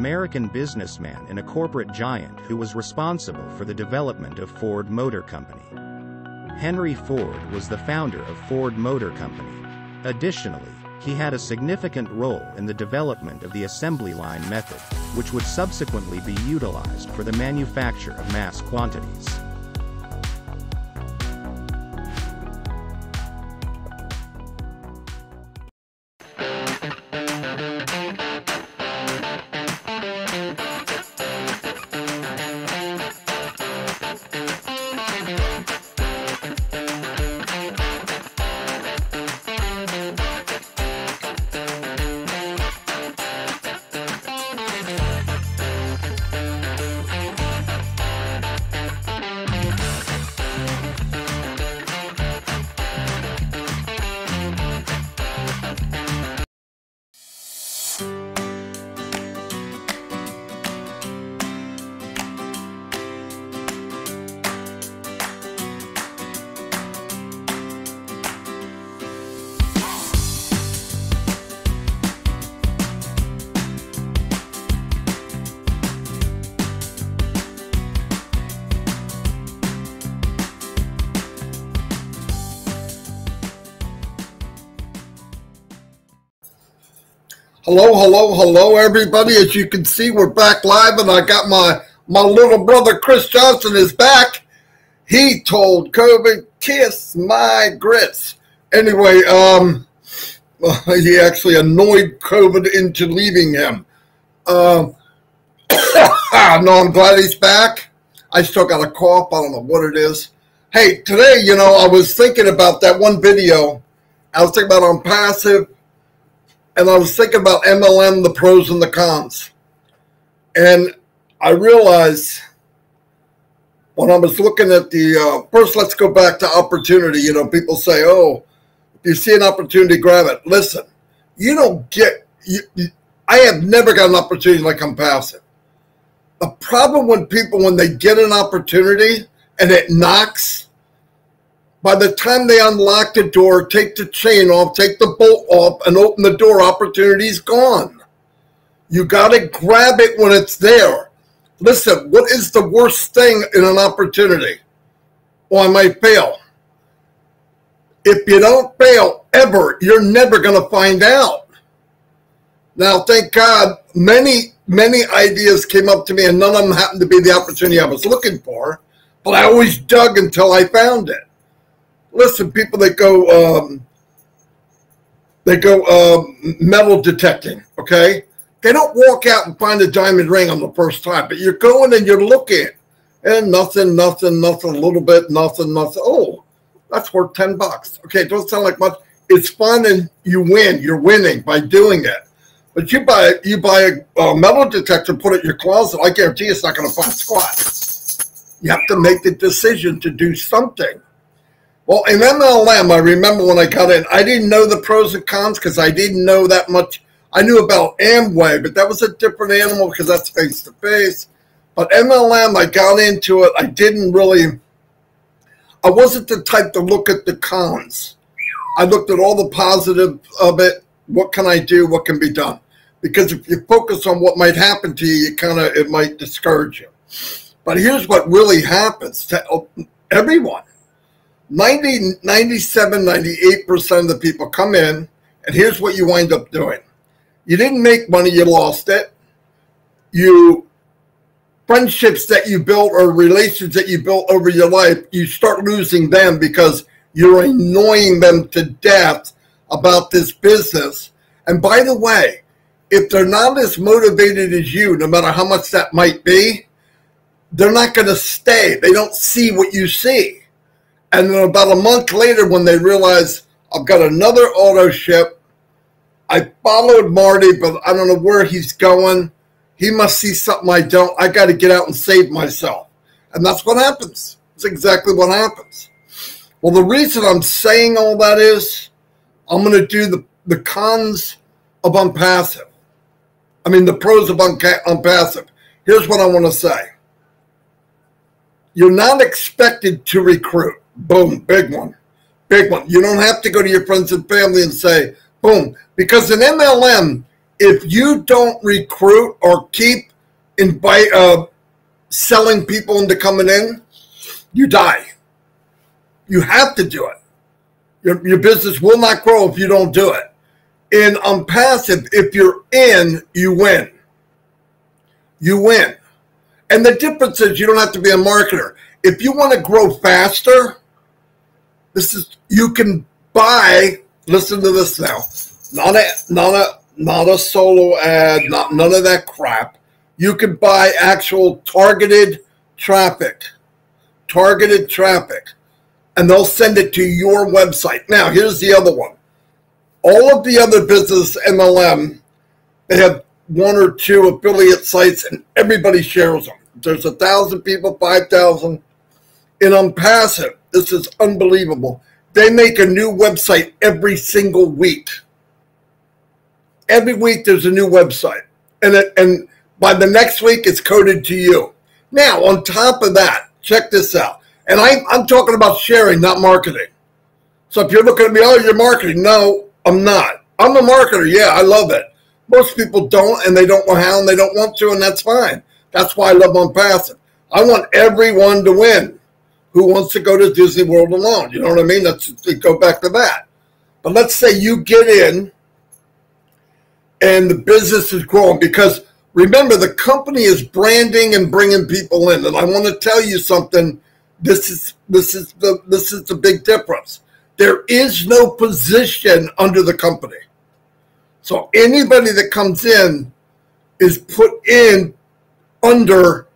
American businessman and a corporate giant who was responsible for the development of Ford Motor Company. Henry Ford was the founder of Ford Motor Company. Additionally, he had a significant role in the development of the assembly line method, which would subsequently be utilized for the manufacture of mass quantities. Hello, hello, hello, everybody. As you can see, we're back live, and I got my little brother, Chris Johnson, is back. He told COVID, kiss my grits. Anyway, he actually annoyed COVID into leaving him. No, I'm glad he's back. I still got a cough. I don't know what it is. Hey, today, you know, I was thinking about that one video. I was thinking about ONPASSIVE. And I was thinking about MLM, the pros and the cons. And I realized when I was looking at the, first let's go back to opportunity. You know, people say, oh, if you see an opportunity, grab it. Listen, you don't get, I have never got an opportunity like ONPASSIVE. The problem with people when they get an opportunity and it knocks, by the time they unlock the door, take the chain off, take the bolt off, and open the door, opportunity's gone. You got to grab it when it's there. Listen, what is the worst thing in an opportunity? Well, I might fail. If you don't fail ever, you're never going to find out. Now, thank God, many ideas came up to me, and none of them happened to be the opportunity I was looking for, but I always dug until I found it. Listen, people that go, metal detecting, okay? They don't walk out and find a diamond ring on the first time, but you're going and you're looking, and nothing, a little bit, nothing. Oh, that's worth 10 bucks. Okay, it doesn't sound like much. It's fun and you win. You're winning by doing it. But you buy a metal detector, put it in your closet, I guarantee it's not going to find squat. You have to make the decision to do something. Well, in MLM, I remember when I got in, I didn't know the pros and cons because I didn't know that much. I knew about Amway, but that was a different animal because that's face-to-face. But MLM, I got into it. I didn't really – I wasn't the type to look at the cons. I looked at all the positive of it. What can I do? What can be done? Because if you focus on what might happen to you, it might discourage you. But here's what really happens to everyone. 97, 98% of the people come in, and here's what you wind up doing. You didn't make money, you lost it. Friendships that you built or relations that you built over your life, you start losing them because you're annoying them to death about this business. And by the way, if they're not as motivated as you, no matter how much that might be, they're not going to stay. They don't see what you see. And then about a month later, when they realize I've got another auto ship, I followed Marty, but I don't know where he's going. He must see something I don't. I got to get out and save myself. And that's what happens. That's exactly what happens. Well, the reason I'm saying all that is I'm going to do the cons of ONPASSIVE. I mean, the pros of ONPASSIVE. Here's what I want to say. You're not expected to recruit. Boom, big one. Big one. You don't have to go to your friends and family and say, boom. Because in MLM, if you don't recruit or keep selling people into coming in, you die. You have to do it. Your business will not grow if you don't do it. In ONPASSIVE, if you're in, you win. You win. And the difference is you don't have to be a marketer. If you want to grow faster, you can buy, listen to this now, not a solo ad, none of that crap. You can buy actual targeted traffic. Targeted traffic. And they'll send it to your website. Now, here's the other one. All of the other business MLM, they have one or two affiliate sites and everybody shares them. There's 1,000 people, 5,000. In ONPASSIVE, this is unbelievable. They make a new website every single week. Every week there's a new website. And by the next week, it's coded to you. Now, on top of that, check this out. And I'm talking about sharing, not marketing. So if you're looking at me, oh, you're marketing. No, I'm not. I'm a marketer. Yeah, I love it. Most people don't, and they don't know how, and they don't want to, and that's fine. That's why I love ONPASSIVE. I want everyone to win who wants to go to Disney World alone. You know what I mean? Let's go back to that. But let's say you get in, and the business is growing. Because remember, the company is branding and bringing people in. And I want to tell you something. This is the big difference. There is no position under the company. So anybody that comes in is put in under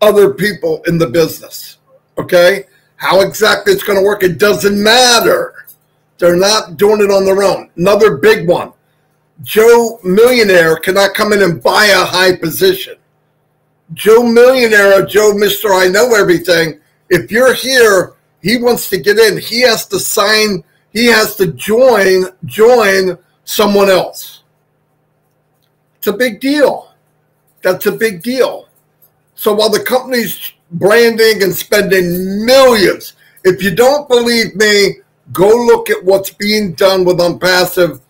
other people in the business. Okay? How exactly it's going to work, it doesn't matter. They're not doing it on their own. Another big one. Joe Millionaire cannot come in and buy a high position. Joe Millionaire or Joe Mr. I Know Everything, if you're here, he wants to get in. He has to sign. He has to join someone else. It's a big deal. That's a big deal. So while the company's branding and spending millions, if you don't believe me, go look at what's being done with ONPASSIVE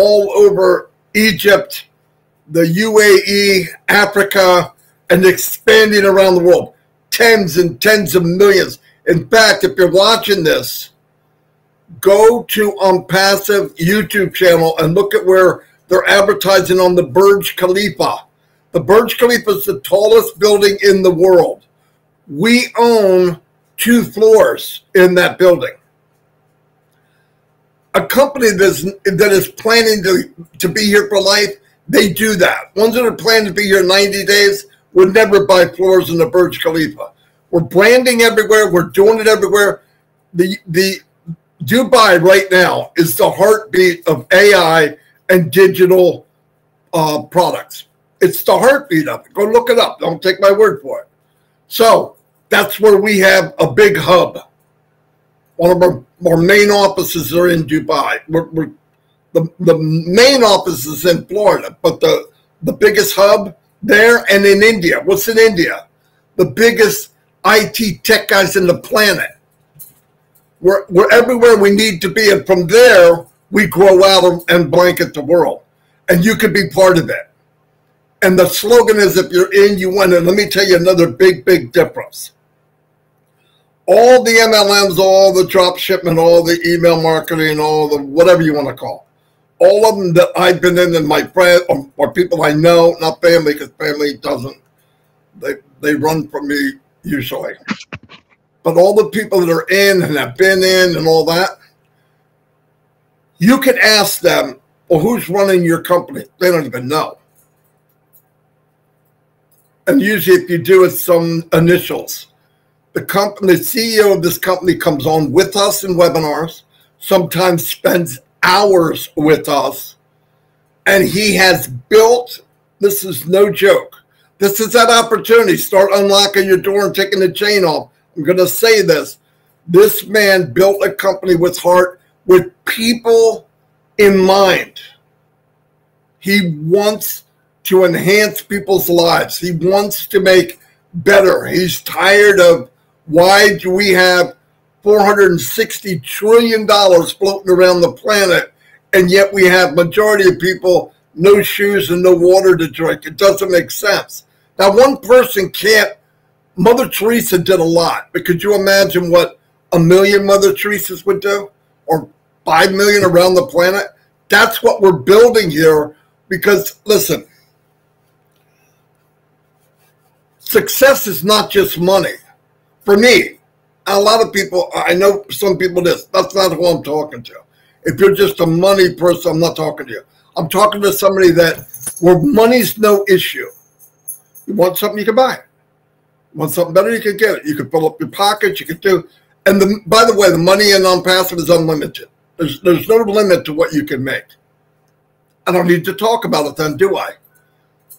all over Egypt, the UAE, Africa, and expanding around the world. Tens and tens of millions. In fact, if you're watching this, go to ONPASSIVE YouTube channel and look at where they're advertising on the Burj Khalifa. The Burj Khalifa is the tallest building in the world. We own 2 floors in that building. A company that is planning to be here for life, they do that. Ones that are planning to be here 90 days would never buy floors in the Burj Khalifa. We're branding everywhere. We're doing it everywhere. The Dubai right now is the heartbeat of AI and digital products. It's the heartbeat of it. Go look it up. Don't take my word for it. So that's where we have a big hub. One of our main offices are in Dubai. The main office is in Florida, but the biggest hub there and in India. What's in India? The biggest IT tech guys in the planet. We're everywhere we need to be, and from there we grow out and blanket the world, and you could be part of it. And the slogan is, if you're in, you win. And let me tell you another big difference. All the MLMs, all the drop shipment, all the email marketing, all the whatever you want to call it, all of them that I've been in, and my friends or people I know, not family, because family doesn't, they run from me usually. But all the people that are in and have been in and all that, you can ask them, well, who's running your company? They don't even know. And usually if you do, it's some initials. The company, the CEO of this company comes on with us in webinars, sometimes spends hours with us, and he has built, this is no joke, this is that opportunity. Start unlocking your door and taking the chain off. I'm going to say this. This man built a company with heart, with people in mind. He wants to enhance people's lives. He wants to make better. He's tired of, why do we have $460 trillion floating around the planet, and yet we have majority of people no shoes and no water to drink. It doesn't make sense. Now, one person can't. Mother Teresa did a lot, but could you imagine what 1 million Mother Teresas would do, or 5 million around the planet? That's what we're building here, because, listen, success is not just money. For me, a lot of people, I know some people this, that's not who I'm talking to. If you're just a money person, I'm not talking to you. I'm talking to somebody that, where money's no issue. You want something, you can buy it. You want something better, you can get it. You can fill up your pockets, you can do, and by the way, the money in ONPASSIVE is unlimited. There's no limit to what you can make. I don't need to talk about it then, do I?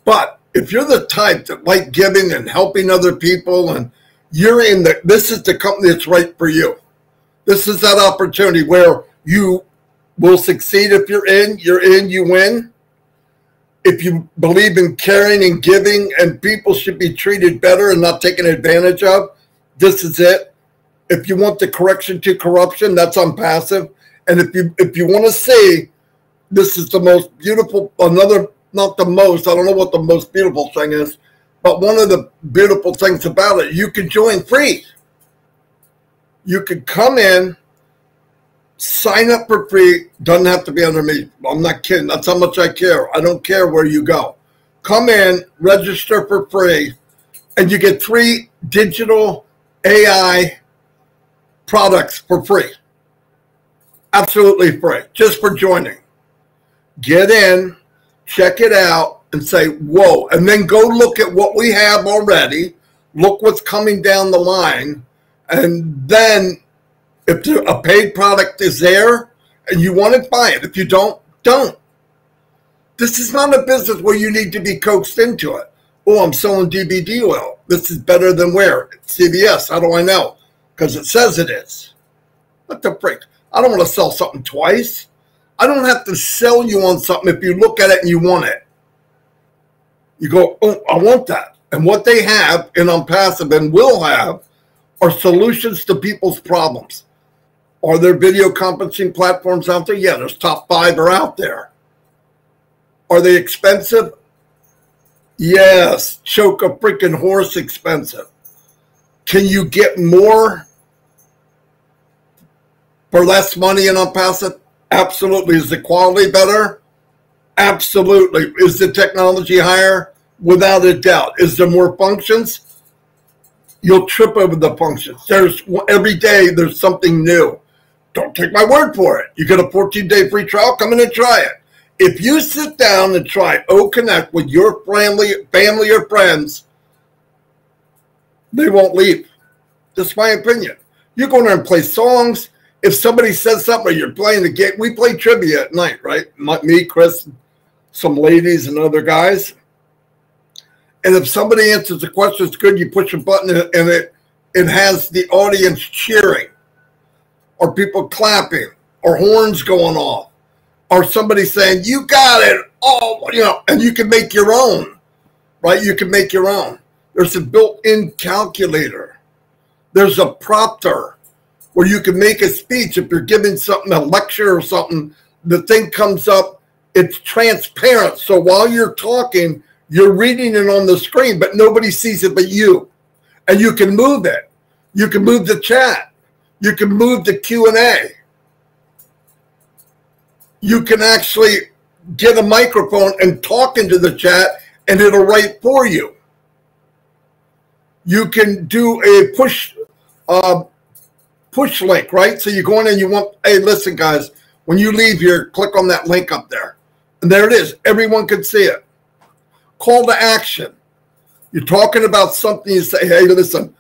But if you're the type that like giving and helping other people, and you're in the, this is the company that's right for you. This is that opportunity where you will succeed if you're in, you win. If you believe in caring and giving, and people should be treated better and not taken advantage of, this is it. If you want the correction to corruption, that's ONPASSIVE. And if you want to see, this is the most beautiful, not the most, I don't know what the most beautiful thing is, but one of the beautiful things about it, you can join free. You can come in, sign up for free, doesn't have to be under me. I'm not kidding, that's how much I care. I don't care where you go. Come in, register for free, and you get 3 digital AI products for free. Absolutely free, just for joining. Get in, check it out, and say, whoa. And then go look at what we have already, look what's coming down the line, and then if a paid product is there and you want it, buy it. If you don't, don't. This is not a business where you need to be coaxed into it. Oh, I'm selling DVD oil. This is better than where? CVS. How do I know? Because it says it is. What the frick? I don't want to sell something twice. I don't have to sell you on something if you look at it and you want it. You go, oh, I want that. And what they have in ONPASSIVE and will have are solutions to people's problems. Are there video conferencing platforms out there? Yeah, there's top 5 are out there. Are they expensive? Yes, choke a freaking horse expensive. Can you get more for less money in ONPASSIVE? Absolutely. Is the quality better? Absolutely. Is the technology higher? Without a doubt. Is there more functions? You'll trip over the functions. Every day there's something new. Don't take my word for it. You get a 14-day free trial, come in and try it. If you sit down and try O-Connect with your family or friends, they won't leave. That's my opinion. You go in there and play songs. If somebody says something, you're playing the game. We play trivia at night, right? Me, Chris, some ladies, and other guys. And if somebody answers the question, it's good. You push a button, and it has the audience cheering, or people clapping, or horns going off, or somebody saying, "You got it!" Oh, you know, and you can make your own, right? You can make your own. There's a built-in calculator. There's a prompter, where you can make a speech. If you're giving something, a lecture or something, the thing comes up, it's transparent. So while you're talking, you're reading it on the screen, but nobody sees it but you. And you can move it. You can move the chat. You can move the Q&A. You can actually get a microphone and talk into the chat, and it'll write for you. You can do a push link, right? So you go in and you want, hey, listen, guys, when you leave here, click on that link up there. And there it is. Everyone can see it. Call to action. You're talking about something. You say, hey, listen,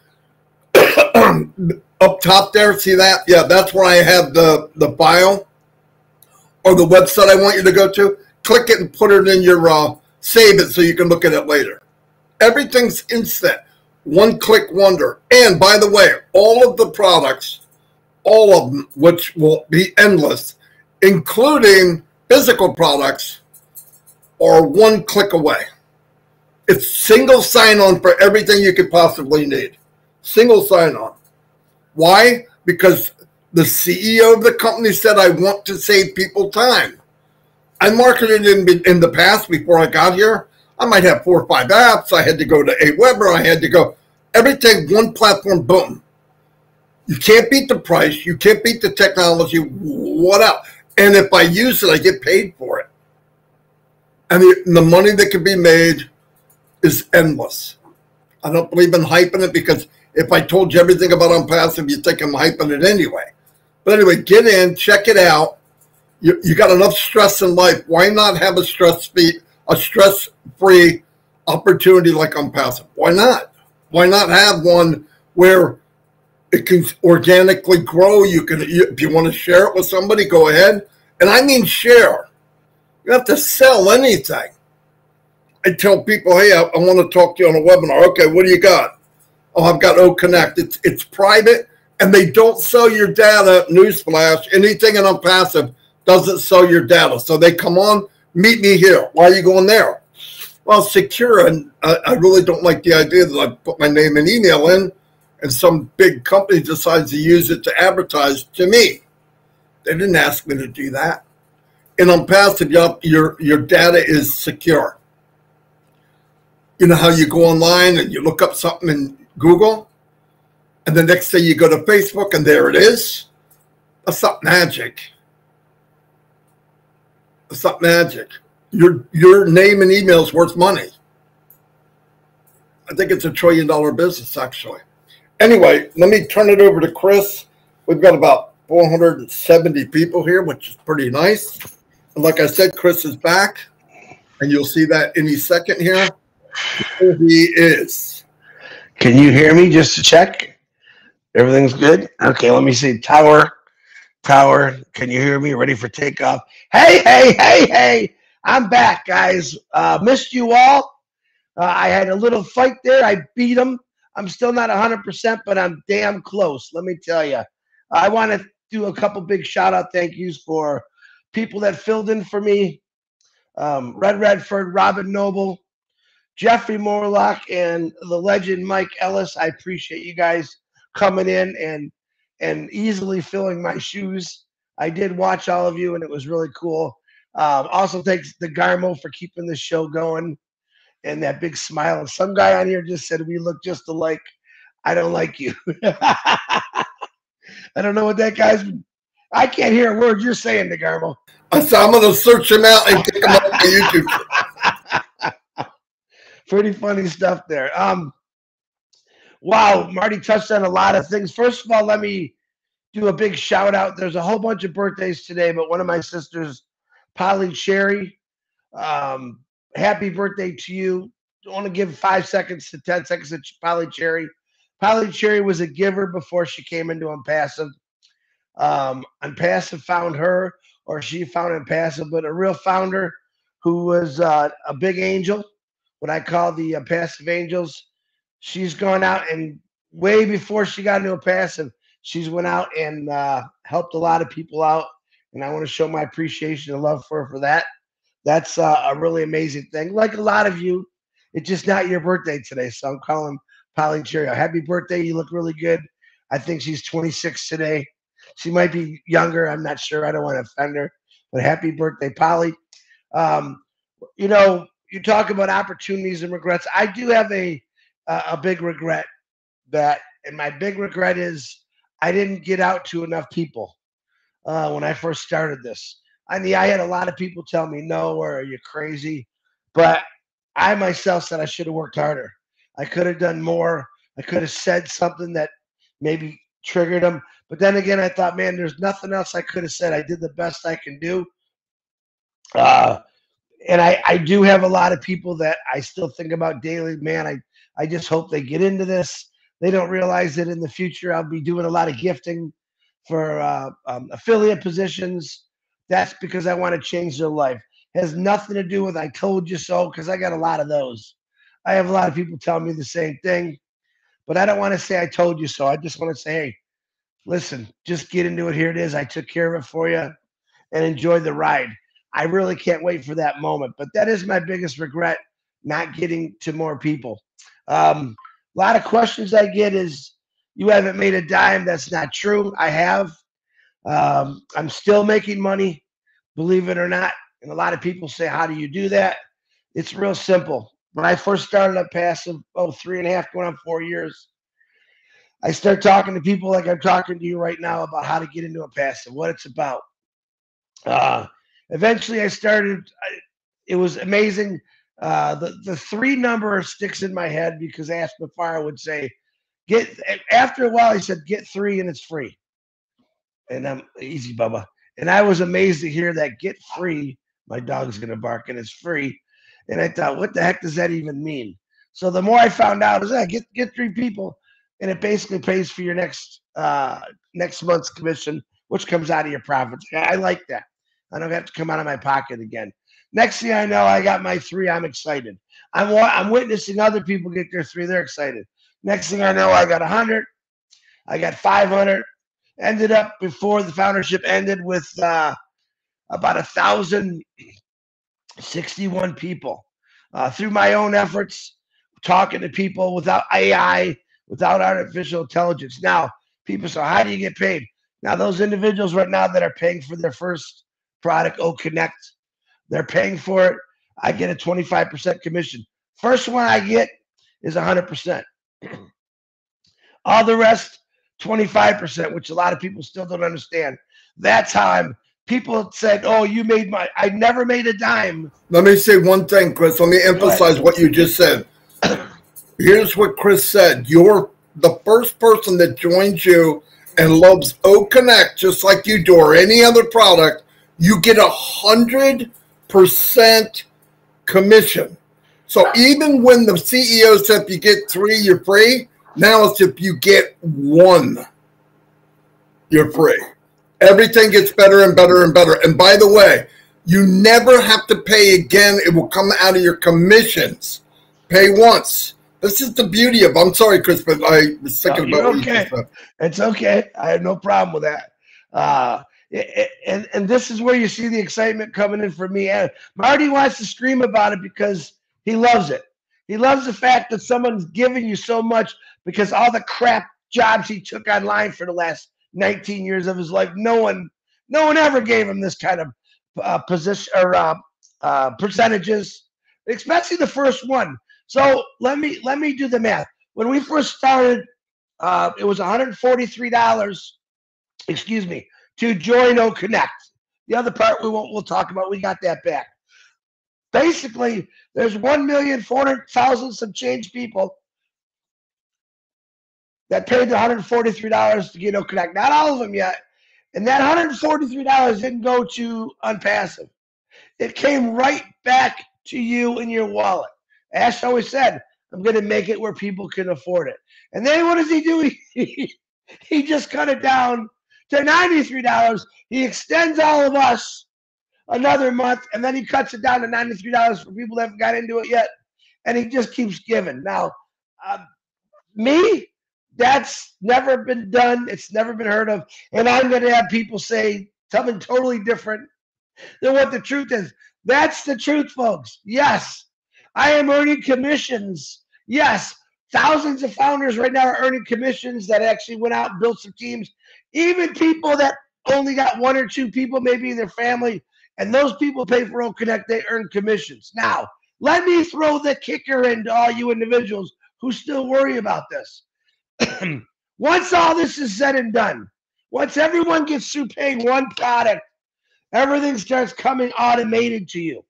up top there, see that? Yeah, that's where I have the bio or the website I want you to go to. Click it and put it in your, save it so you can look at it later. Everything's instant. One-click wonder. And by the way, all of the products, all of them, which will be endless, including physical products, are 1 click away. It's single sign-on for everything you could possibly need. Single sign-on. Why? Because the CEO of the company said, I want to save people time. I marketed in the past before I got here. I might have 4 or 5 apps. I had to go to AWeber. I had to go everything, one platform, boom. You can't beat the price. You can't beat the technology. What else? And if I use it, I get paid for it. And the money that can be made is endless. I don't believe in hyping it because if I told you everything about ONPASSIVE, you'd think I'm hyping it anyway. But anyway, get in, check it out. You got enough stress in life. Why not have a stress-free opportunity like ONPASSIVE? Why not? Why not have one where it can organically grow? You can, if you want to share it with somebody, go ahead. And I mean share. You don't have to sell anything. I tell people, hey, I want to talk to you on a webinar. Okay, what do you got? Oh, I've got O-Connect. It's private, and they don't sell your data. Newsflash, anything in ONPASSIVE doesn't sell your data. So they come on, meet me here. Why are you going there? Well, secure, and I really don't like the idea that I put my name and email in, and some big company decides to use it to advertise to me. They didn't ask me to do that. In ONPASSIVE, your data is secure. You know how you go online and you look up something in Google, and the next day you go to Facebook and there it is? That's not magic. That's not magic. Your name and email is worth money. I think it's a $1 trillion business, actually. Anyway, let me turn it over to Chris. We've got about 470 people here, which is pretty nice. And like I said, Chris is back, and you'll see that any second here. Here he is. Can you hear me? Just to check, everything's good. Okay, let me see. Tower. Can you hear me? Ready for takeoff? Hey! I'm back, guys. Missed you all. I had a little fight there. I beat them. I'm still not 100%, but I'm damn close. Let me tell you. I want to do a couple big shout-out thank yous for people that filled in for me. Redford, Robin Noble, Jeffrey Morlock, and the legend Mike Ellis. I appreciate you guys coming in and easily filling my shoes. I did watch all of you, and it was really cool. Also, thanks to DeGarmo for keeping the show going and that big smile. And some guy on here just said, we look just alike. I don't like you. I don't know what that guy's – I can't hear a word you're saying, DeGarmo. So I'm going to search him out and take him up on YouTube. Pretty funny stuff there. Wow, Marty touched on a lot of things. First of all, let me do a big shout out. There's a whole bunch of birthdays today, but one of my sisters, Polly Cherry, happy birthday to you. I want to give 5 seconds to 10 seconds to Polly Cherry. Polly Cherry was a giver before she came into ONPASSIVE. ONPASSIVE found her, or she found ONPASSIVE, but a real founder who was a big angel. What I call the ONPASSIVE angels. She's gone out, and way before she got into ONPASSIVE, she's went out and helped a lot of people out, and I want to show my appreciation and love for her for that. That's a really amazing thing. Like a lot of you, it's just not your birthday today, so I'm calling Polly Cheerio. Happy birthday. You look really good. I think she's 26 today. She might be younger. I'm not sure. I don't want to offend her, but happy birthday, Polly. You know, you talk about opportunities and regrets. I do have a big regret, that, and my big regret is I didn't get out to enough people when I first started this. I had a lot of people tell me, no, or are you crazy? But I myself said I should have worked harder. I could have done more. I could have said something that maybe triggered them. But then again, I thought, man, there's nothing else I could have said. I did the best I can do. And I do have a lot of people that I still think about daily. Man, I just hope they get into this. They don't realize that in the future I'll be doing a lot of gifting for affiliate positions. That's because I want to change their life. It has nothing to do with I told you so, because I got a lot of those. I have a lot of people telling me the same thing, but I don't want to say I told you so. I just want to say, hey, listen, just get into it. Here it is. I took care of it for you, and enjoy the ride. I really can't wait for that moment. But that is my biggest regret, not getting to more people. A lot of questions I get is, you haven't made a dime. That's not true. I have. I'm still making money, believe it or not. And a lot of people say, how do you do that? It's real simple. When I first started up passive, 3 and a half, going on 4 years, I start talking to people like I'm talking to you right now about how to get into a passive, what it's about. Eventually I started, it was amazing. The three number sticks in my head because I asked before, I would say, after a while, he said, get three and it's free. And I'm easy, Bubba. And I was amazed to hear that get free. My dog's going to bark and it's free. And I thought, what the heck does that even mean? So the more I found out is that get three people and it basically pays for your next month's commission, which comes out of your profits. I like that. I don't have to come out of my pocket again. Next thing I know, I got my three. I'm excited. I'm witnessing other people get their three. They're excited. Next thing I know, I got 100. I got 500. Ended up before the foundership ended with about 1,061 people through my own efforts, talking to people without AI, without artificial intelligence. Now, people say, how do you get paid? Now, those individuals right now that are paying for their first product, O-Connect, they're paying for it. I get a 25% commission. First one I get is 100%. All the rest, 25%, which a lot of people still don't understand. That's how people said, oh, you made my, I never made a dime. Let me say one thing, Chris. Let me emphasize what you just said. Here's what Chris said. You're the first person that joins you and loves O-Connect just like you do or any other product. You get 100% commission. So even when the CEO said if you get three, you're free, now it's if you get one, you're free. Everything gets better and better and better. And by the way, you never have to pay again. It will come out of your commissions. Pay once. This is the beauty of, I'm sorry, Chris, but I was thinking about what you just said. It's okay. I have no problem with that. And this is where you see the excitement coming in for me. And Marty wants to scream about it because he loves it. He loves the fact that someone's giving you so much because all the crap jobs he took online for the last 19 years of his life, no one ever gave him this kind of position or percentages, especially the first one. So let me do the math. When we first started, it was $143. Excuse me. To join O-Connect. The other part we'll talk about. We got that back. Basically, there's 1,400,000 some change people that paid the $143 to get O-Connect. Not all of them yet. And that $143 didn't go to ONPASSIVE. It came right back to you in your wallet. Ash always said, I'm going to make it where people can afford it. And then what does he do? He just cut it down to $93, he extends all of us another month, and then he cuts it down to $93 for people that haven't got into it yet, and he just keeps giving. Now, me, that's never been done. It's never been heard of, and I'm going to have people say something totally different than what the truth is. That's the truth, folks. Yes, I am earning commissions. Yes, thousands of founders right now are earning commissions that actually went out and built some teams. Even people that only got one or two people, maybe in their family, and those people pay for O-Connect, they earn commissions. Now, let me throw the kicker into all you individuals who still worry about this. Once all this is said and done, once everyone gets through paying one product, everything starts coming automated to you.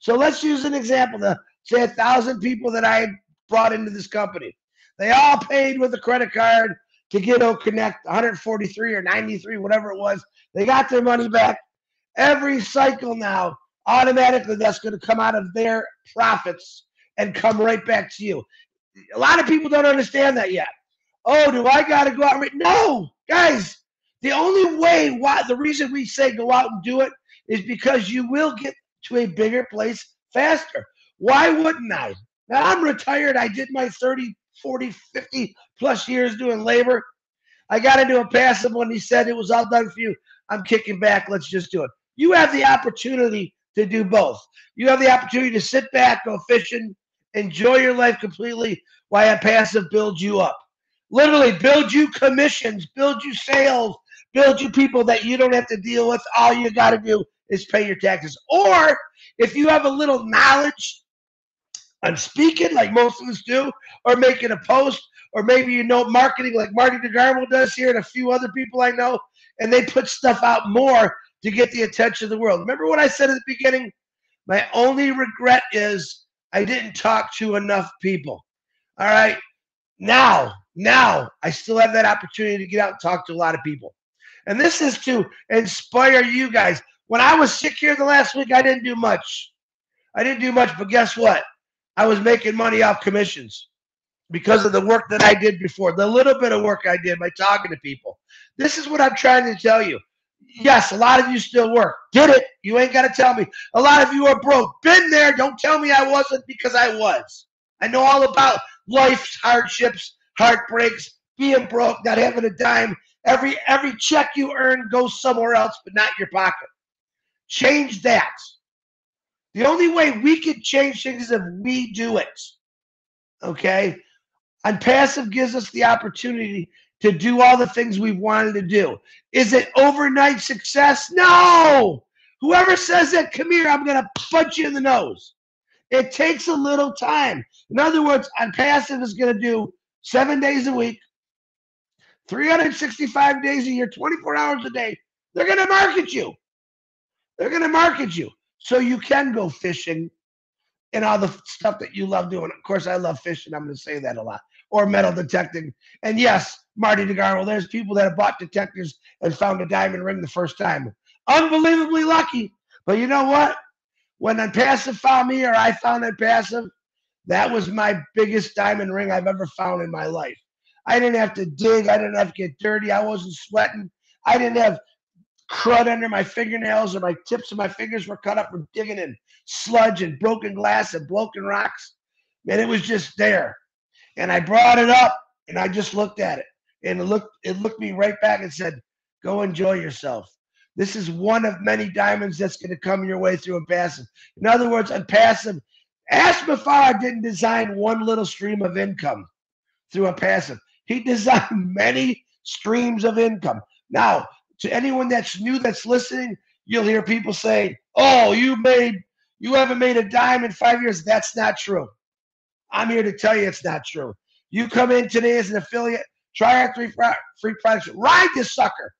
So let's use an example. Say 1,000 people that I brought into this company. They all paid with a credit card to get O-Connect, 143 or 93, whatever it was. They got their money back. Every cycle now, automatically that's going to come out of their profits and come right back to you. A lot of people don't understand that yet. Oh, do I got to go out? No, guys, the only way, the reason we say go out and do it is because you will get to a bigger place faster. Why wouldn't I? Now, I'm retired. I did my 30, 40, 50 plus years doing labor. I got into a passive when he said it was all done for you. I'm kicking back. Let's just do it. You have the opportunity to do both. You have the opportunity to sit back, go fishing, enjoy your life completely while a passive builds you up. Literally, build you commissions, build you sales, build you people that you don't have to deal with. All you got to do is pay your taxes. Or if you have a little knowledge on speaking, like most of us do, or making a post, or maybe you know marketing like Marty DeGarmo does here and a few other people I know, and they put stuff out more to get the attention of the world. Remember what I said at the beginning? My only regret is I didn't talk to enough people. All right? Now, I still have that opportunity to get out and talk to a lot of people. And this is to inspire you guys. When I was sick here the last week, I didn't do much. But guess what? I was making money off commissions because of the work that I did before, the little bit of work I did by talking to people. This is what I'm trying to tell you. Yes, a lot of you still work. Did it. You ain't got to tell me. A lot of you are broke. Been there. Don't tell me I wasn't, because I was. I know all about life's hardships, heartbreaks, being broke, not having a dime. Every check you earn goes somewhere else but not your pocket. Change that. The only way we can change things is if we do it. Okay? And passive gives us the opportunity to do all the things we've wanted to do. Is it overnight success? No! Whoever says that, come here, I'm going to punch you in the nose. It takes a little time. In other words, ONPASSIVE is going to do 7 days a week, 365 days a year, 24 hours a day. They're going to market you. So you can go fishing and all the stuff that you love doing. Of course, I love fishing. I'm going to say that a lot. Or metal detecting. And yes, Marty DeGarmo, there's people that have bought detectors and found a diamond ring the first time. Unbelievably lucky. But you know what? When ONPASSIVE found me, or I found ONPASSIVE, that was my biggest diamond ring I've ever found in my life. I didn't have to dig. I didn't have to get dirty. I wasn't sweating. I didn't have crud under my fingernails, or my tips of my fingers were cut up from digging in sludge and broken glass and broken rocks. Man, it was just there. And I brought it up, and I just looked at it. And it looked me right back and said, go enjoy yourself. This is one of many diamonds that's going to come your way through ONPASSIVE. In other words, ONPASSIVE, ask me if I didn't design one little stream of income through ONPASSIVE. He designed many streams of income. Now, to anyone that's new that's listening, you'll hear people say, oh, you haven't made a dime in 5 years. That's not true. I'm here to tell you it's not true. You come in today as an affiliate, try our 3 free products, ride this sucker.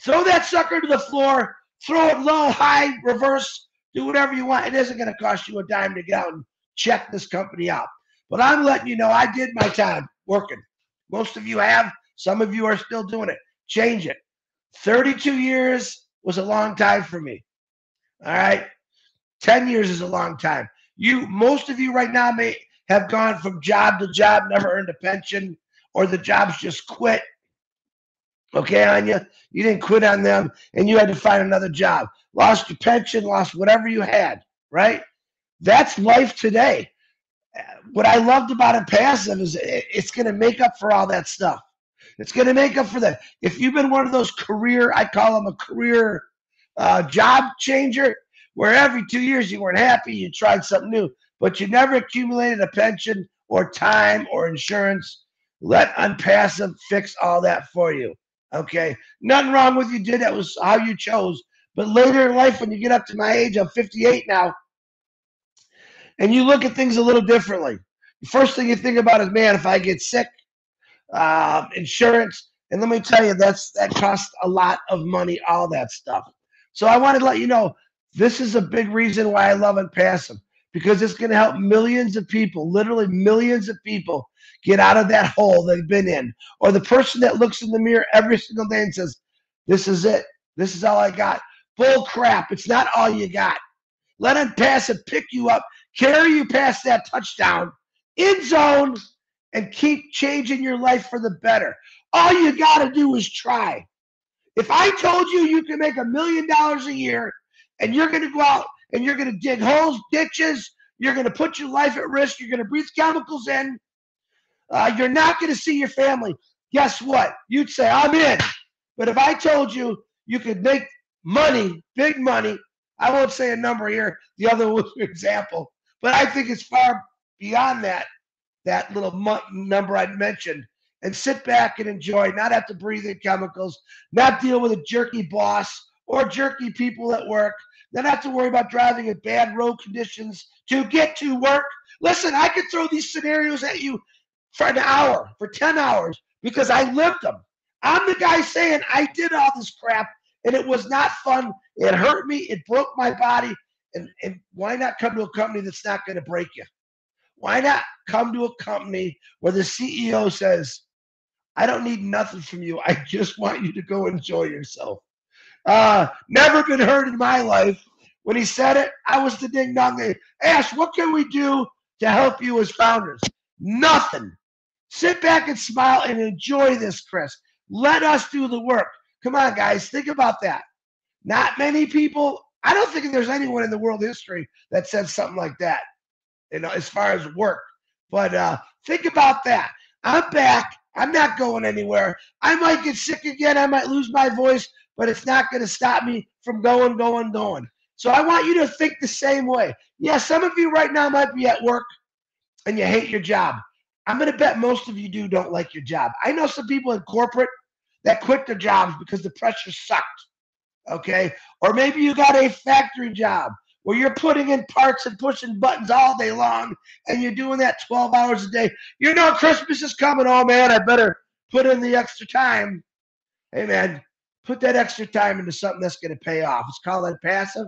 Throw that sucker to the floor, throw it low, high, reverse, do whatever you want. It isn't going to cost you a dime to get out and check this company out. But I'm letting you know I did my time working. Most of you have. Some of you are still doing it. Change it. 32 years was a long time for me. All right? 10 years is a long time. Most of you right now may have gone from job to job, never earned a pension, or the jobs just quit. Okay, on you. You didn't quit on them, and you had to find another job. Lost your pension, lost whatever you had, right? That's life today. What I loved about ONPASSIVE is it's going to make up for all that stuff. It's going to make up for that. If you've been one of those career, I call them a career job changer, where every 2 years you weren't happy, you tried something new, but you never accumulated a pension or time or insurance, let ONPASSIVE fix all that for you. Okay, nothing wrong with you did. That was how you chose. But later in life, when you get up to my age, I'm 58 now, and you look at things a little differently. The first thing you think about is, man, if I get sick, insurance, and let me tell you, that costs a lot of money, all that stuff. So I want to let you know, this is a big reason why I love ONPASSIVE, because it's going to help millions of people, literally millions of people, get out of that hole they've been in. Or the person that looks in the mirror every single day and says, this is it. This is all I got. Bull crap. It's not all you got. Let ONPASSIVE pick you up, carry you past that touchdown, end zone, and keep changing your life for the better. All you got to do is try. If I told you you can make $1 million a year, and you're going to go out and you're going to dig holes, ditches, you're going to put your life at risk, you're going to breathe chemicals in, you're not going to see your family, guess what? You'd say, I'm in. But if I told you you could make money, big money, I won't say a number here, the other was an example, but I think it's far beyond that little number I mentioned, and sit back and enjoy, not have to breathe in chemicals, not deal with a jerky boss or jerky people at work, Then I have to worry about driving in bad road conditions to get to work. Listen, I could throw these scenarios at you for an hour, for 10 hours, because I lived them. I'm the guy saying I did all this crap, and it was not fun. It hurt me. It broke my body. And why not come to a company that's not going to break you? Why not come to a company where the CEO says, I don't need nothing from you. I just want you to go enjoy yourself. Never been hurt in my life. When he said it, I was the ding dong. They asked, what can we do to help you as founders? Nothing. Sit back and smile and enjoy this, Chris. Let us do the work. Come on, guys. Think about that. Not many people. I don't think there's anyone in the world history that said something like that, you know, as far as work. But think about that. I'm back. I'm not going anywhere. I might get sick again. I might lose my voice, but it's not going to stop me from going. So I want you to think the same way. Yeah, some of you right now might be at work and you hate your job. I'm going to bet most of you don't like your job. I know some people in corporate that quit their jobs because the pressure sucked, okay? Or maybe you got a factory job where you're putting in parts and pushing buttons all day long, and you're doing that 12 hours a day. You know Christmas is coming. Oh, man, I better put in the extra time. Hey, man, put that extra time into something that's going to pay off. It's called passive.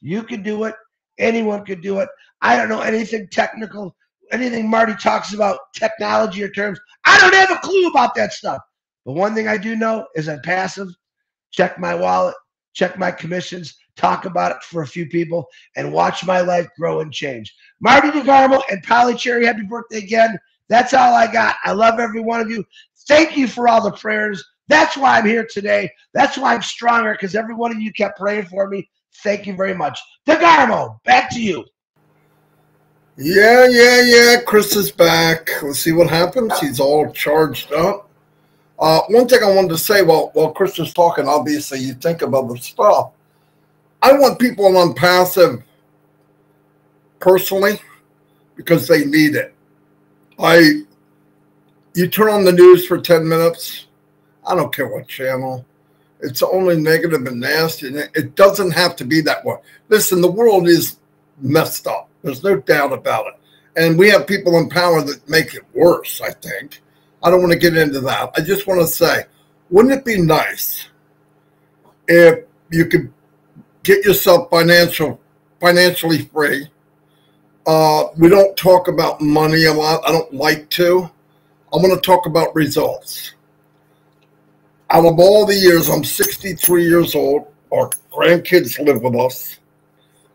You can do it. Anyone can do it. I don't know anything technical, anything Marty talks about, technology or terms. I don't have a clue about that stuff. But one thing I do know is I'm passive. Check my wallet, check my commissions, talk about it for a few people, and watch my life grow and change. Marty DeGarmo and Polly Cherry, happy birthday again. That's all I got. I love every one of you. Thank you for all the prayers. That's why I'm here today. That's why I'm stronger, because every one of you kept praying for me. Thank you very much. DeGarmo, back to you. Yeah. Chris is back. Let's see what happens. He's all charged up. One thing I wanted to say while Chris was talking, obviously you think of other stuff. I want people on passive personally because they need it. You turn on the news for 10 minutes, I don't care what channel. It's only negative and nasty. And it doesn't have to be that way. Listen, the world is messed up. There's no doubt about it. And we have people in power that make it worse, I think. I don't want to get into that. I just want to say, wouldn't it be nice if you could get yourself financially free? We don't talk about money a lot. I don't like to. I want to talk about results. Out of all the years, I'm 63 years old. Our grandkids live with us.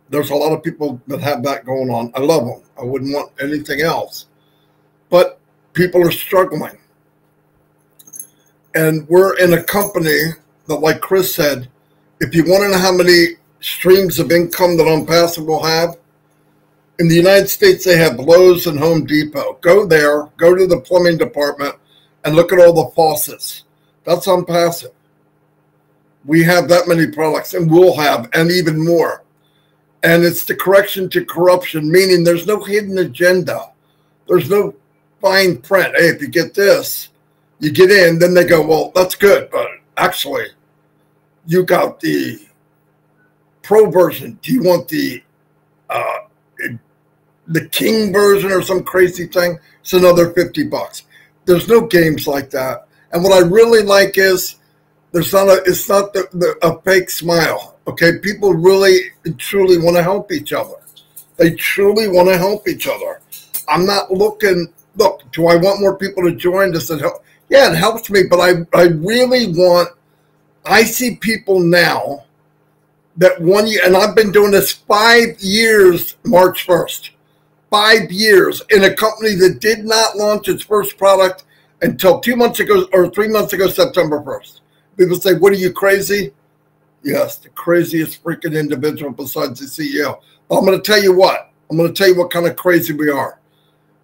There's a lot of people that have that going on. I love them. I wouldn't want anything else. But people are struggling. And we're in a company that, like Chris said, if you want to know how many streams of income that ONPASSIVE will have, in the United States they have Lowe's and Home Depot. Go there, go to the plumbing department, and look at all the faucets. That's ONPASSIVE. We have that many products, and we'll have, and even more. And it's the correction to corruption, meaning there's no hidden agenda. There's no fine print. Hey, if you get this, you get in. Then they go, well, that's good, but actually, you got the pro version. Do you want the king version or some crazy thing? It's another $50. There's no games like that. And what I really like is there's not a fake smile. Okay, people really and truly want to help each other. They truly want to help each other. I'm not looking. Look, do I want more people to join us? And help? Yeah, it helps me, but I really want, I see people now that 1 year, and I've been doing this 5 years, March 1st, 5 years in a company that did not launch its first product until 2 months ago or 3 months ago, September 1st. People say, what are you, crazy? Yes, the craziest freaking individual besides the CEO. But I'm going to tell you what. I'm going to tell you what kind of crazy we are.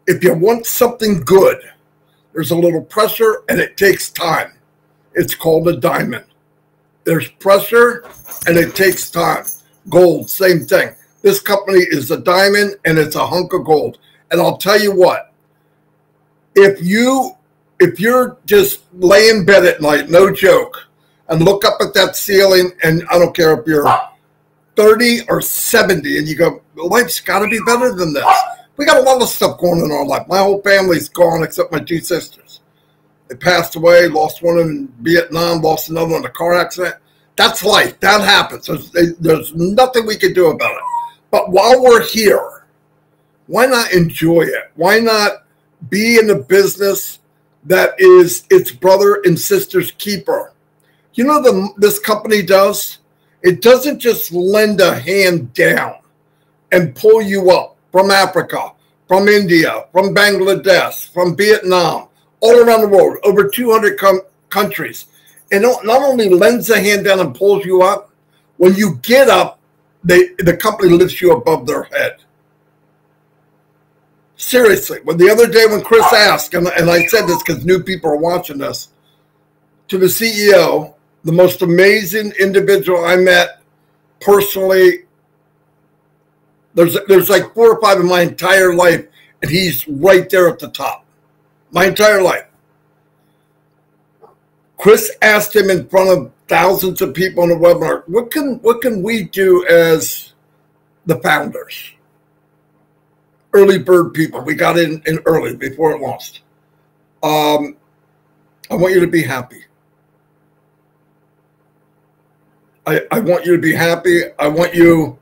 If you want something good, there's a little pressure and it takes time. It's called a diamond. There's pressure and it takes time. Gold, same thing. This company is a diamond and it's a hunk of gold. And I'll tell you what, if you're just laying in bed at night, no joke, and look up at that ceiling, and I don't care if you're 30 or 70, and you go, life's got to be better than this. We got a lot of stuff going on in our life. My whole family's gone except my two sisters. They passed away, lost one in Vietnam, lost another one in a car accident. That's life. That happens. There's nothing we can do about it. But while we're here, why not enjoy it? Why not be in a business that is its brother and sister's keeper? You know what this company does? It doesn't just lend a hand down and pull you up from Africa, from India, from Bangladesh, from Vietnam, all around the world, over 200 countries. And not only lends a hand down and pulls you up, when you get up, the company lifts you above their head. Seriously, when the other day when Chris asked, and I said this because new people are watching this, to the CEO, the most amazing individual I met personally, there's like 4 or 5 in my entire life, and he's right there at the top. My entire life. Chris asked him in front of thousands of people in a webinar, what can we do as the founders? Early bird people. We got in early before it launched. I want you to be happy. I want you to be happy. I want you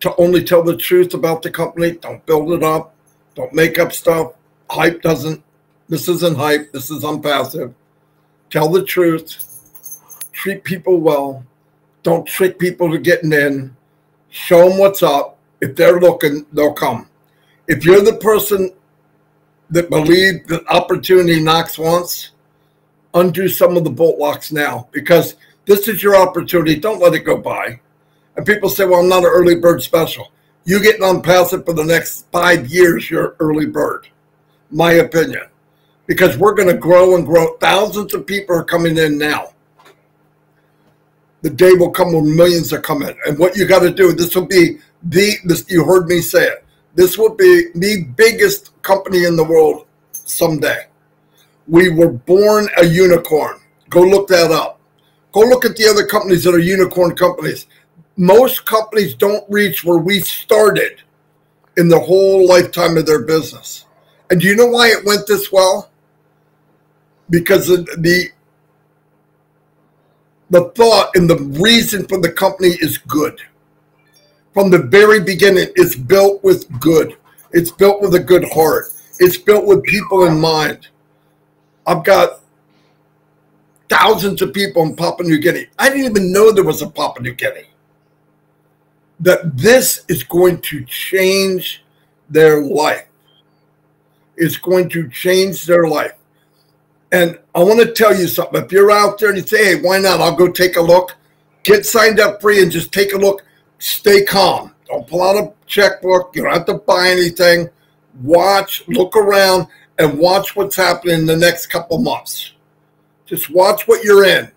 to only tell the truth about the company. Don't build it up. Don't make up stuff. Hype doesn't. This isn't hype. This is ONPASSIVE. Tell the truth. Treat people well. Don't trick people to getting in. Show them what's up. If they're looking, they'll come. If you're the person that believed that opportunity knocks once, undo some of the bolt locks now, because this is your opportunity. Don't let it go by. And people say, well, I'm not an early bird special. You get ONPASSIVE for the next 5 years, you're an early bird, my opinion, because we're going to grow and grow. Thousands of people are coming in now. The day will come when millions are coming. And what you got to do, this will be you heard me say it, this will be the biggest company in the world someday. We were born a unicorn. Go look that up. Go look at the other companies that are unicorn companies. Most companies don't reach where we started in the whole lifetime of their business. And do you know why it went this well? Because of the thought and the reason for the company is good. From the very beginning, it's built with good. It's built with a good heart. It's built with people in mind. I've got thousands of people in Papua New Guinea. I didn't even know there was a Papua New Guinea. That this is going to change their life. It's going to change their life. And I want to tell you something. If you're out there and you say, hey, why not? I'll go take a look. Get signed up free and just take a look. Stay calm. Don't pull out a checkbook. You don't have to buy anything. Watch, look around, and watch what's happening in the next couple months. Just watch what you're in.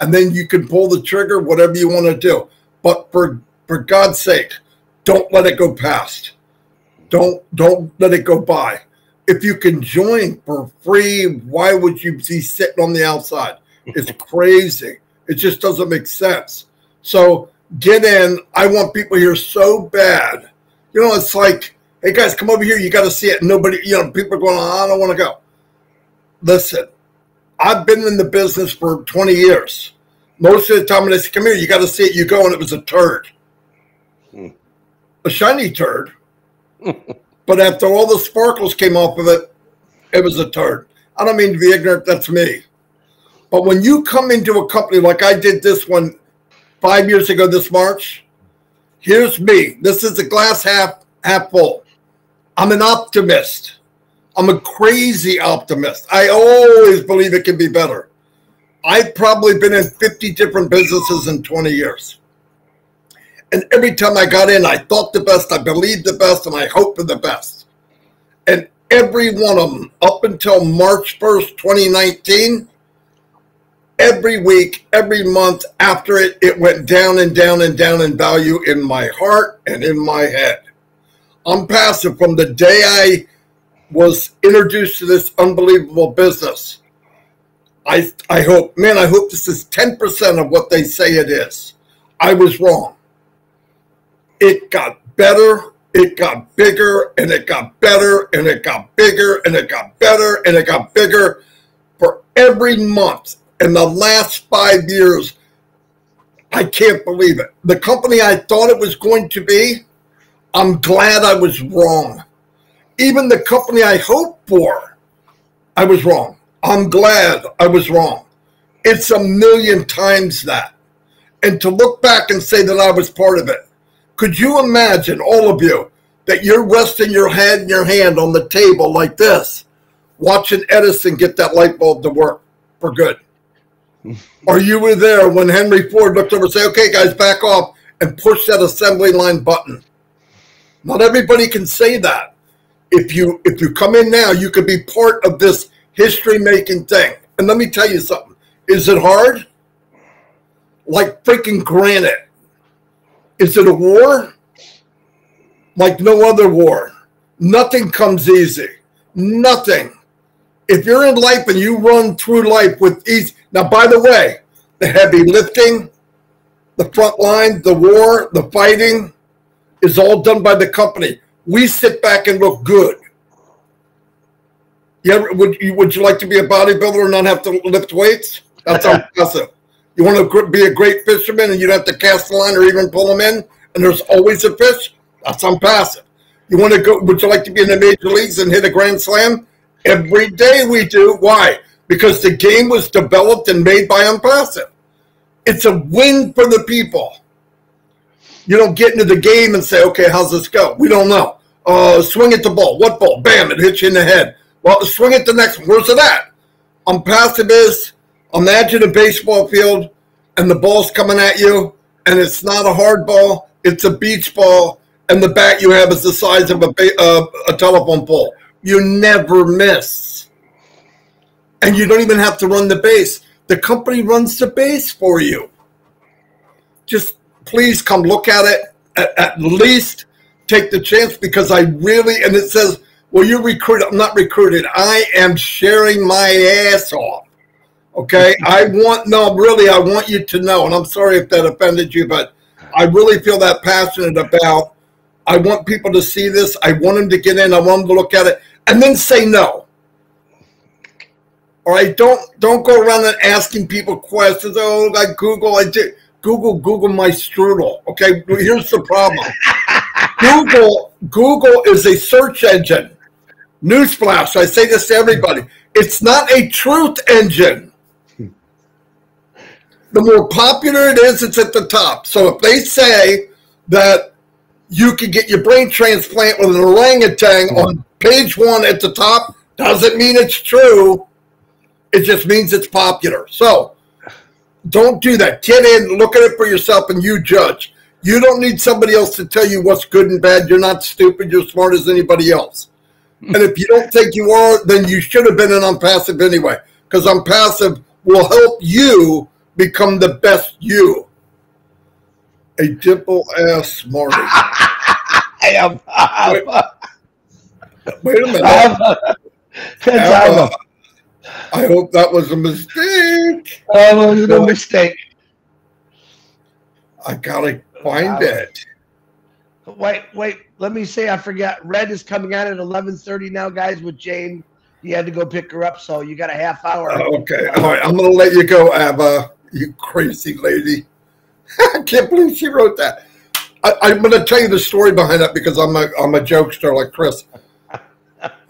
And then you can pull the trigger, whatever you want to do. But for God's sake, don't let it go past. Don't let it go by. If you can join for free, why would you be sitting on the outside? It's crazy. It just doesn't make sense. So get in. I want people here so bad. You know, it's like, hey, guys, come over here. You got to see it. Nobody, you know, people are going, I don't want to go. Listen, I've been in the business for 20 years. Most of the time when they say, come here, you got to see it. You go, and it was a turd. A shiny turd. But after all the sparkles came off of it, it was a turd. I don't mean to be ignorant. That's me. But when you come into a company like I did this one 5 years ago this March, here's me. This is a glass half full. I'm an optimist. I'm a crazy optimist. I always believe it can be better. I've probably been in 50 different businesses in 20 years. And every time I got in, I thought the best, I believed the best, and I hoped for the best. And every one of them, up until March 1st, 2019, every week, every month after it, it went down and down and down in value in my heart and in my head. ONPASSIVE, from the day I was introduced to this unbelievable business, I hope, man, I hope this is 10% of what they say it is. I was wrong. it got better, it got bigger, and it got better, and it got bigger, and it got better, and it got bigger for every month. In the last 5 years, I can't believe it. The company I thought it was going to be, I'm glad I was wrong. Even the company I hoped for, I was wrong. I'm glad I was wrong. It's a million times that. And to look back and say that I was part of it, could you imagine, all of you, that you're resting your head and your hand on the table like this, watching Edison get that light bulb to work for good? Or you were there when Henry Ford looked over and said, okay, guys, back off, and push that assembly line button. Not everybody can say that. If you come in now, you could be part of this history-making thing. And let me tell you something. Is it hard? Like freaking granite. Is it a war? Like no other war. Nothing comes easy. Nothing. If you're in life and you run through life with ease. Now, by the way, the heavy lifting, the front line, the war, the fighting is all done by the company. We sit back and look good. Yeah, would you like to be a bodybuilder and not have to lift weights? That's impressive. You want to be a great fisherman and you don't have to cast the line or even pull them in, and there's always a fish? That's impassive. You want to go, would you like to be in the major leagues and hit a grand slam? Every day we do. Why? Because the game was developed and made by ONPASSIVE. It's a win for the people. You don't get into the game and say, okay, how's this go? We don't know. Swing at the ball. What ball? Bam, it hits you in the head. Well, swing at the next one. Where's it at? ONPASSIVE is, imagine a baseball field and the ball's coming at you, and it's not a hard ball, it's a beach ball, and the bat you have is the size of a telephone pole. You never miss. And you don't even have to run the base. The company runs the base for you. Just please come look at it. At least take the chance, because I really, and it says, well, you recruit. I'm not recruited. I am sharing my ass off. Okay? I want you to know, and I'm sorry if that offended you, but I really feel that passionate about, I want people to see this. I want them to get in. I want them to look at it and then say no. All right, don't go around and asking people questions. Oh, I Google, I did Google my strudel. Okay, here's the problem. Google is a search engine. Newsflash, I say this to everybody. It's not a truth engine. The more popular it is, it's at the top. So if they say that you can get your brain transplant with an orangutan on page 1 at the top, doesn't mean it's true. It just means it's popular. So don't do that. Get in, look at it for yourself, and you judge. You don't need somebody else to tell you what's good and bad. You're not stupid. You're smart as anybody else. And if you don't think you are, then you should have been an ONPASSIVE anyway, because ONPASSIVE will help you become the best you. A dimple-ass Marty. I am. Wait a minute. I hope that was a mistake. Oh, it was a mistake. I gotta find it. Wait. Let me say I forgot. Red is coming out at 11:30 now, guys, with Jane. You had to go pick her up, so you got a half hour. Okay. All right. I'm gonna let you go, Abba. You crazy lady. I can't believe she wrote that. I'm gonna tell you the story behind that, because I'm a jokester like Chris.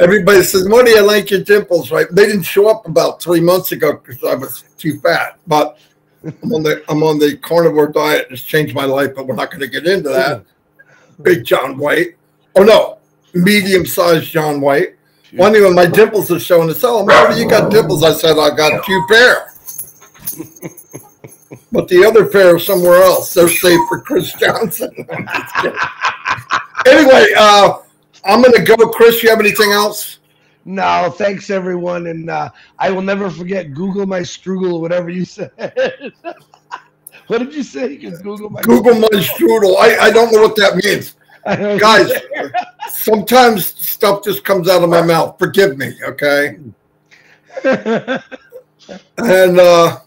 Everybody says, Marty, I like your dimples, right? They didn't show up about 3 months ago because I was too fat. But I'm on the carnivore diet. It's changed my life, but we're not going to get into that. Big John White. Oh, no. Medium-sized John White. One of my dimples are showing. It's, oh, Marty, you got dimples. I said, I got 2 pair. But the other pair are somewhere else. They're safe for Chris Johnson. Anyway, I'm going to go. Chris, you have anything else? No, thanks, everyone. And I will never forget Google my strudel or whatever you said. What did you say? You can Google my strudel. I don't know what that means. Guys, sometimes stuff just comes out of my mouth. Forgive me, okay? And, oh,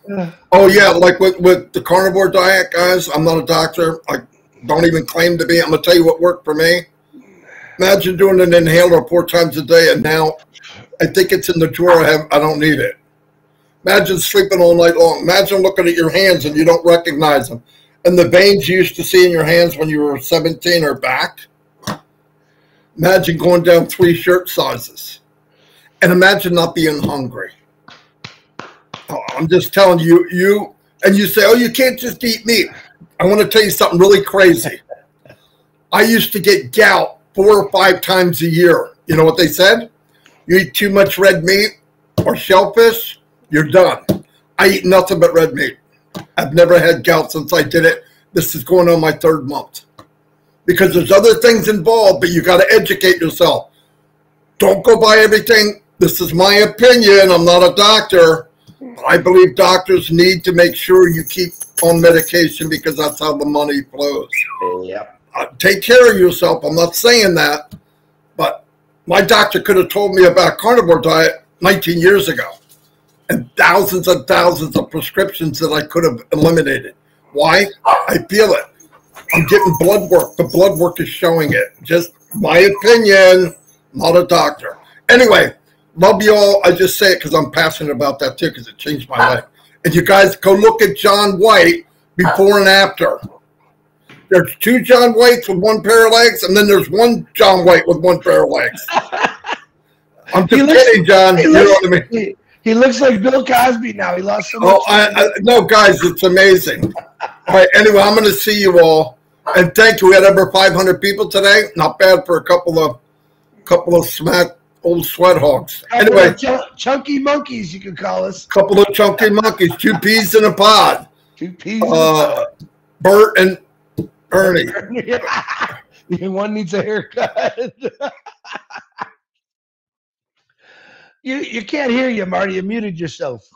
yeah, like with the carnivore diet, guys, I'm not a doctor. I don't even claim to be. I'm going to tell you what worked for me. Imagine doing an inhaler 4 times a day, and now I think it's in the drawer. I don't need it. Imagine sleeping all night long. Imagine looking at your hands and you don't recognize them. And the veins you used to see in your hands when you were 17 are back. Imagine going down 3 shirt sizes. And imagine not being hungry. Oh, I'm just telling you, and you say, oh, you can't just eat meat. I want to tell you something really crazy. I used to get gout 4 or 5 times a year. You know what they said? You eat too much red meat or shellfish, you're done. I eat nothing but red meat. I've never had gout since I did it. This is going on my 3rd month. Because there's other things involved, but you got to educate yourself. Don't go by everything. This is my opinion. I'm not a doctor. But I believe doctors need to make sure you keep on medication because that's how the money flows. Yep. Take care of yourself. I'm not saying that. But my doctor could have told me about carnivore diet 19 years ago. And thousands of prescriptions that I could have eliminated. Why? I feel it. I'm getting blood work. The blood work is showing it. Just my opinion, not a doctor. Anyway, love you all. I just say it because I'm passionate about that too because it changed my life. And you guys go look at John White before and after. There's 2 John Whites with 1 pair of legs, and then there's 1 John White with 1 pair of legs. I'm just kidding, John. You know what I mean? He looks like Bill Cosby now. He lost so much. Oh, no, guys, it's amazing. All right, anyway, I'm going to see you all. And thank you. We had over 500 people today. Not bad for a couple of old sweat hogs. Anyway, chunky monkeys, you can call us. Couple of chunky monkeys. 2 peas in a pod. 2 peas in a pod. Bert and Ernie. One needs a haircut. You can't hear you, Marty. You muted yourself.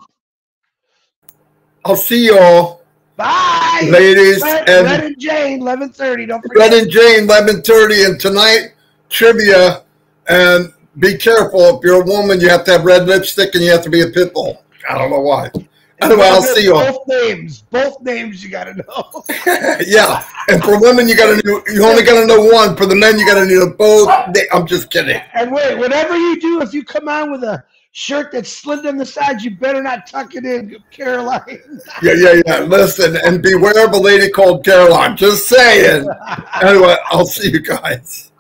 I'll see y'all. Bye, ladies. Red and Jane, 11:30. Don't forget. Red and Jane, 11:30, and tonight trivia. And be careful. If you're a woman, you have to have red lipstick and you have to be a pit bull. I don't know why. Anyway, I'll see y'all. Both names. You gotta know. Yeah, and for women, you only gotta know one. For the men, you gotta know both. I'm just kidding. And wait, whatever you do, if you come on with a shirt that's slid down the sides, you better not tuck it in, Caroline. Yeah. Listen, and beware of a lady called Caroline. Just saying. Anyway, I'll see you guys.